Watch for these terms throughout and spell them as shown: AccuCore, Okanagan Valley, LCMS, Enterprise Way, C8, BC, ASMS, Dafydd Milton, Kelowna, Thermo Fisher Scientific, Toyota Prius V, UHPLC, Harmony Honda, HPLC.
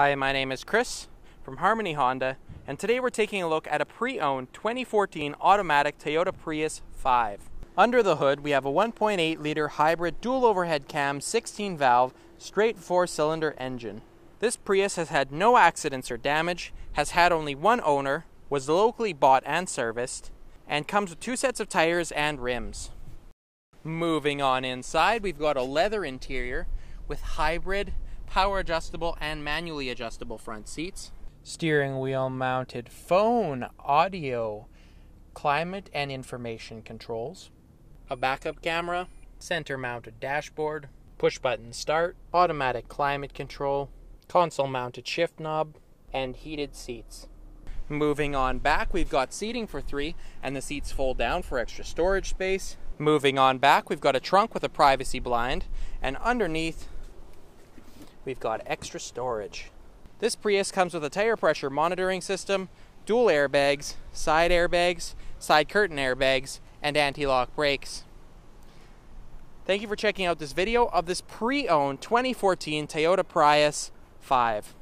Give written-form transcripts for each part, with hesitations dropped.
Hi, my name is Chris from Harmony Honda, and today we're taking a look at a pre-owned 2014 automatic Toyota Prius V. Under the hood, we have a 1.8-liter hybrid dual overhead cam 16-valve straight 4-cylinder engine. This Prius has had no accidents or damage, has had only one owner, was locally bought and serviced, and comes with 2 sets of tires and rims. Moving on inside, we've got a leather interior with hybrid power adjustable and manually adjustable front seats, steering wheel mounted phone, audio, climate and information controls, a backup camera, center mounted dashboard, push button start, automatic climate control, console mounted shift knob, and heated seats. Moving on back, we've got seating for 3 and the seats fold down for extra storage space. Moving on back, we've got a trunk with a privacy blind, and underneath we've got extra storage. This Prius comes with a tire pressure monitoring system, dual airbags, side curtain airbags, and anti-lock brakes. Thank you for checking out this video of this pre-owned 2014 Toyota Prius V.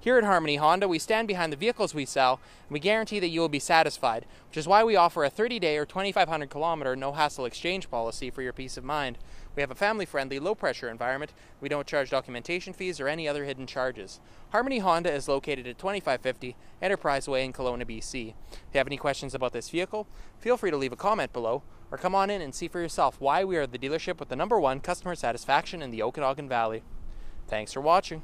Here at Harmony Honda, we stand behind the vehicles we sell, and we guarantee that you will be satisfied, which is why we offer a 30-day or 2,500-kilometer no-hassle exchange policy for your peace of mind. We have a family-friendly, low-pressure environment. We don't charge documentation fees or any other hidden charges. Harmony Honda is located at 2550 Enterprise Way in Kelowna, BC. If you have any questions about this vehicle, feel free to leave a comment below, or come on in and see for yourself why we are the dealership with the #1 customer satisfaction in the Okanagan Valley. Thanks for watching.